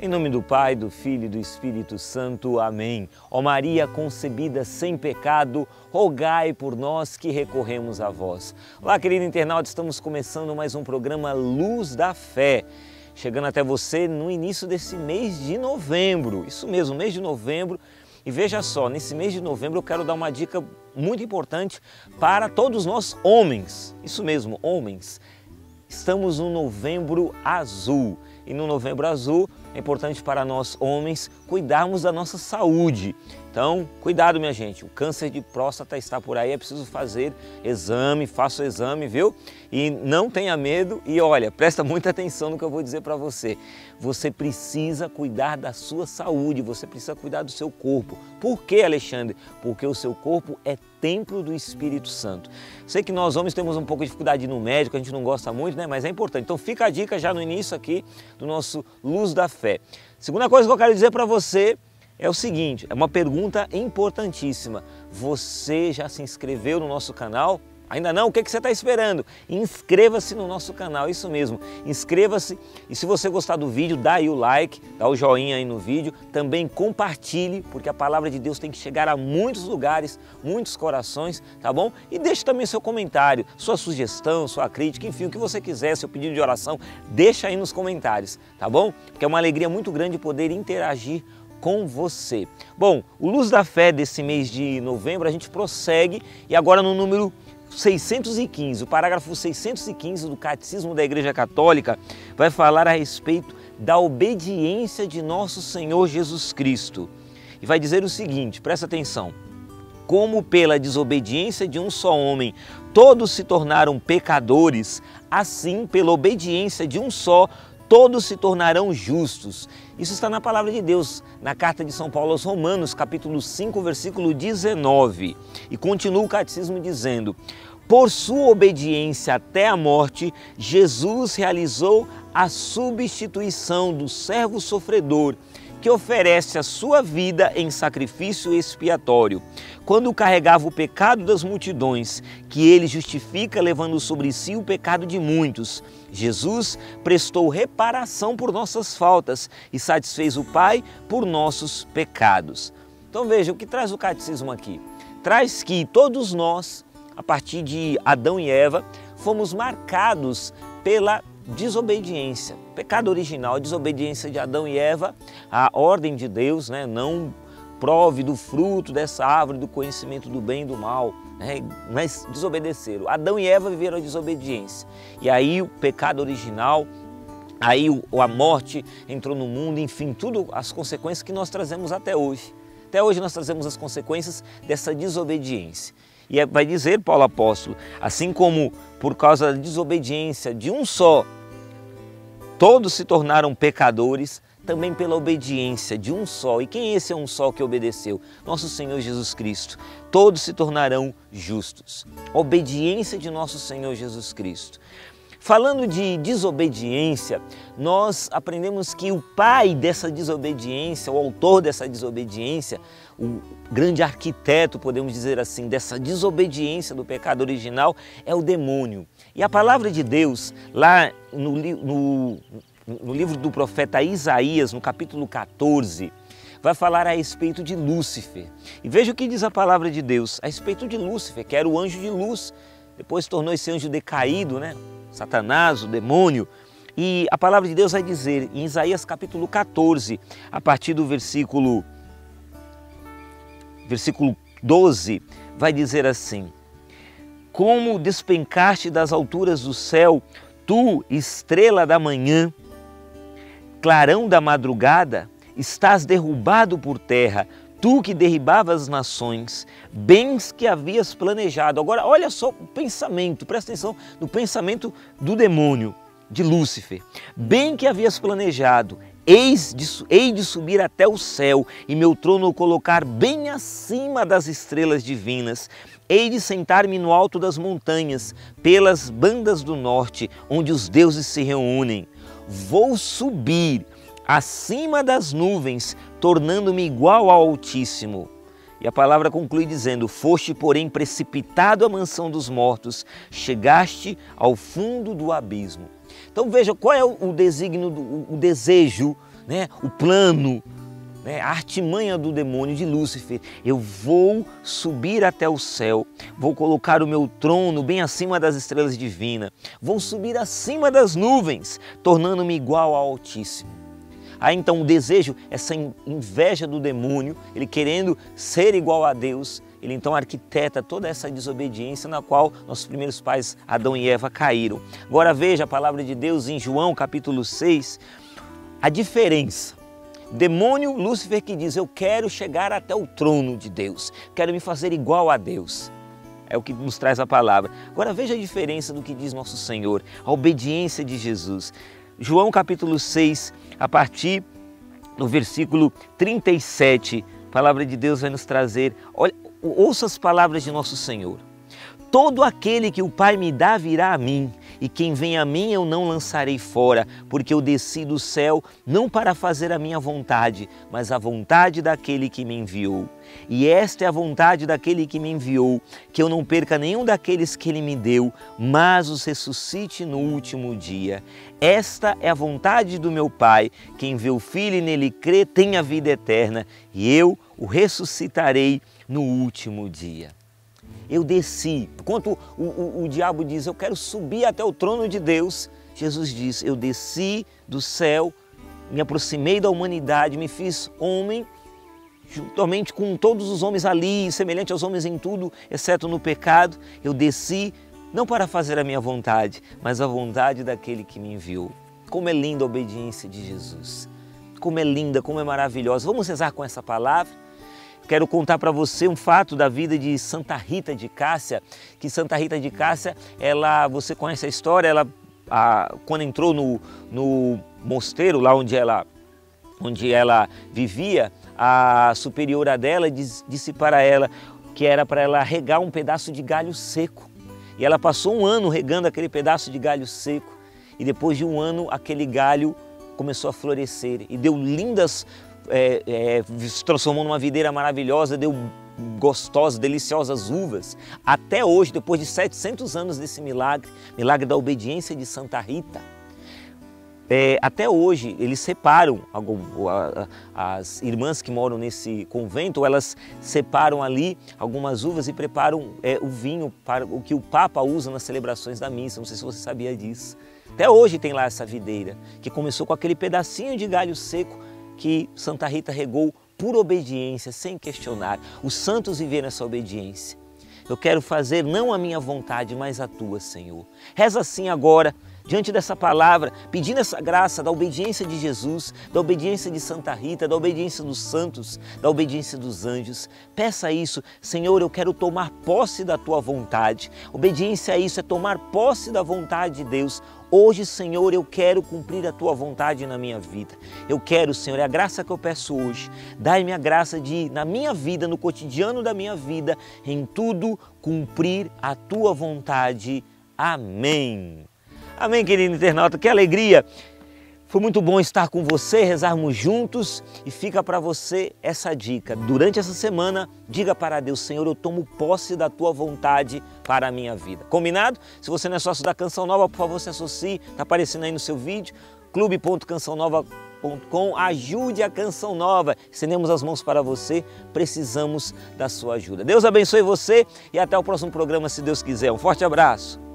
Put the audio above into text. Em nome do Pai, do Filho e do Espírito Santo. Amém. Ó Maria concebida sem pecado, rogai por nós que recorremos a vós. Olá, querido internauta, estamos começando mais um programa Luz da Fé, chegando até você no início desse mês de novembro. Isso mesmo, mês de novembro. E veja só, nesse mês de novembro eu quero dar uma dica muito importante para todos nós homens. Isso mesmo, homens. Estamos no Novembro Azul. E no Novembro Azul é importante para nós homens cuidarmos da nossa saúde. Então, cuidado, minha gente, o câncer de próstata está por aí, é preciso fazer exame, faça o exame, viu? E não tenha medo e olha, presta muita atenção no que eu vou dizer para você. Você precisa cuidar da sua saúde, você precisa cuidar do seu corpo. Por quê, Alexandre? Porque o seu corpo é templo do Espírito Santo. Sei que nós homens temos um pouco de dificuldade no médico, a gente não gosta muito, né? Mas é importante. Então fica a dica já no início aqui do nosso Luz da Fé. Segunda coisa que eu quero dizer para você é o seguinte, é uma pergunta importantíssima. Você já se inscreveu no nosso canal? Ainda não? O que você está esperando? Inscreva-se no nosso canal, isso mesmo, inscreva-se e se você gostar do vídeo, dá aí o like, dá o joinha aí no vídeo, também compartilhe, porque a palavra de Deus tem que chegar a muitos lugares, muitos corações, tá bom? E deixe também seu comentário, sua sugestão, sua crítica, enfim, o que você quiser, seu pedido de oração, deixa aí nos comentários, tá bom? Porque é uma alegria muito grande poder interagir com você. Bom, o Luz da Fé desse mês de novembro, a gente prossegue e agora no número 615, o parágrafo 615 do Catecismo da Igreja Católica vai falar a respeito da obediência de nosso Senhor Jesus Cristo e vai dizer o seguinte, presta atenção, como pela desobediência de um só homem todos se tornaram pecadores, assim pela obediência de um só todos se tornarão justos. Isso está na palavra de Deus, na carta de São Paulo aos Romanos, capítulo 5, versículo 19. E continua o catecismo dizendo, por sua obediência até a morte, Jesus realizou a substituição do servo sofredor, que oferece a sua vida em sacrifício expiatório. Quando carregava o pecado das multidões, que ele justifica levando sobre si o pecado de muitos, Jesus prestou reparação por nossas faltas e satisfez o Pai por nossos pecados. Então veja, o que traz o catecismo aqui? Traz que todos nós, a partir de Adão e Eva, fomos marcados pela desobediência. Pecado original, a desobediência de Adão e Eva, a ordem de Deus, né? Não prove do fruto dessa árvore do conhecimento do bem e do mal, né? Mas desobedeceram. Adão e Eva viveram a desobediência. E aí o pecado original, aí a morte entrou no mundo, enfim, tudo as consequências que nós trazemos até hoje. Até hoje nós trazemos as consequências dessa desobediência. E vai dizer Paulo Apóstolo, assim como por causa da desobediência de um só, todos se tornaram pecadores, também pela obediência de um só. E quem esse é um só que obedeceu? Nosso Senhor Jesus Cristo. Todos se tornarão justos. Obediência de nosso Senhor Jesus Cristo. Falando de desobediência, nós aprendemos que o pai dessa desobediência, o autor dessa desobediência, o grande arquiteto, podemos dizer assim, dessa desobediência do pecado original é o demônio. E a palavra de Deus, lá no livro do profeta Isaías, no capítulo 14, vai falar a respeito de Lúcifer. E veja o que diz a palavra de Deus a respeito de Lúcifer, que era o anjo de luz, depois tornou-se anjo decaído, né? Satanás, o demônio. E a palavra de Deus vai dizer em Isaías capítulo 14, a partir do versículo 12, vai dizer assim, como despencaste das alturas do céu, tu, estrela da manhã, clarão da madrugada, estás derrubado por terra, tu que derribavas as nações, bens que havias planejado. Agora olha só o pensamento, presta atenção no pensamento do demônio, de Lúcifer. Bem que havias planejado, hei de subir até o céu e meu trono colocar bem acima das estrelas divinas. Hei de sentar-me no alto das montanhas, pelas bandas do norte, onde os deuses se reúnem. Vou subir acima das nuvens, tornando-me igual ao Altíssimo. E a palavra conclui dizendo, foste, porém, precipitado à mansão dos mortos, chegaste ao fundo do abismo. Então veja, qual é o desejo né, o plano, né, a artimanha do demônio de Lúcifer. Eu vou subir até o céu, vou colocar o meu trono bem acima das estrelas divinas, vou subir acima das nuvens, tornando-me igual ao Altíssimo. Aí então o desejo, essa inveja do demônio, ele querendo ser igual a Deus, ele então arquiteta toda essa desobediência na qual nossos primeiros pais Adão e Eva caíram. Agora veja a palavra de Deus em João capítulo 6, a diferença. Demônio Lúcifer que diz, eu quero chegar até o trono de Deus, quero me fazer igual a Deus. É o que nos traz a palavra. Agora veja a diferença do que diz nosso Senhor, a obediência de Jesus. João capítulo 6, a partir do versículo 37, a palavra de Deus vai nos trazer, olha, ouça as palavras de nosso Senhor. Todo aquele que o Pai me dá virá a mim, e quem vem a mim eu não lançarei fora, porque eu desci do céu não para fazer a minha vontade, mas a vontade daquele que me enviou. E esta é a vontade daquele que me enviou, que eu não perca nenhum daqueles que ele me deu, mas os ressuscite no último dia. Esta é a vontade do meu Pai, quem vê o Filho e nele crê tem a vida eterna, e eu o ressuscitarei no último dia. Eu desci. Enquanto o diabo diz, eu quero subir até o trono de Deus, Jesus diz, eu desci do céu, me aproximei da humanidade, me fiz homem, juntamente com todos os homens ali, semelhante aos homens em tudo, exceto no pecado. Eu desci, não para fazer a minha vontade, mas a vontade daquele que me enviou. Como é linda a obediência de Jesus. Como é linda, como é maravilhosa. Vamos rezar com essa palavra. Quero contar para você um fato da vida de Santa Rita de Cássia, que Santa Rita de Cássia, você conhece a história, quando entrou no mosteiro, lá onde ela vivia, a superiora dela disse para ela que era para ela regar um pedaço de galho seco. E ela passou um ano regando aquele pedaço de galho seco, e depois de um ano aquele galho começou a florescer e deu lindas se transformou numa videira maravilhosa, deu gostosas, deliciosas uvas. Até hoje, depois de 700 anos desse milagre da obediência de Santa Rita, até hoje eles separam, as irmãs que moram nesse convento, elas separam ali algumas uvas e preparam o vinho para o que o Papa usa nas celebrações da missa, não sei se você sabia disso. Até hoje tem lá essa videira, que começou com aquele pedacinho de galho seco, que Santa Rita regou por obediência, sem questionar. Os santos viveram essa obediência. Eu quero fazer não a minha vontade, mas a tua, Senhor. Reza assim agora, diante dessa palavra, pedindo essa graça da obediência de Jesus, da obediência de Santa Rita, da obediência dos santos, da obediência dos anjos. Peça isso, Senhor, eu quero tomar posse da tua vontade. Obediência a isso é tomar posse da vontade de Deus. Hoje, Senhor, eu quero cumprir a Tua vontade na minha vida. Eu quero, Senhor, é a graça que eu peço hoje. Dai-me a graça de, na minha vida, no cotidiano da minha vida, em tudo, cumprir a Tua vontade. Amém. Amém, querido internauta. Que alegria. Foi muito bom estar com você, rezarmos juntos. E fica para você essa dica. Durante essa semana, diga para Deus, Senhor, eu tomo posse da Tua vontade para a minha vida. Combinado? Se você não é sócio da Canção Nova, por favor, se associe. Está aparecendo aí no seu vídeo. clube.cancaonova.com. Ajude a Canção Nova. Estendemos as mãos para você. Precisamos da sua ajuda. Deus abençoe você e até o próximo programa, se Deus quiser. Um forte abraço.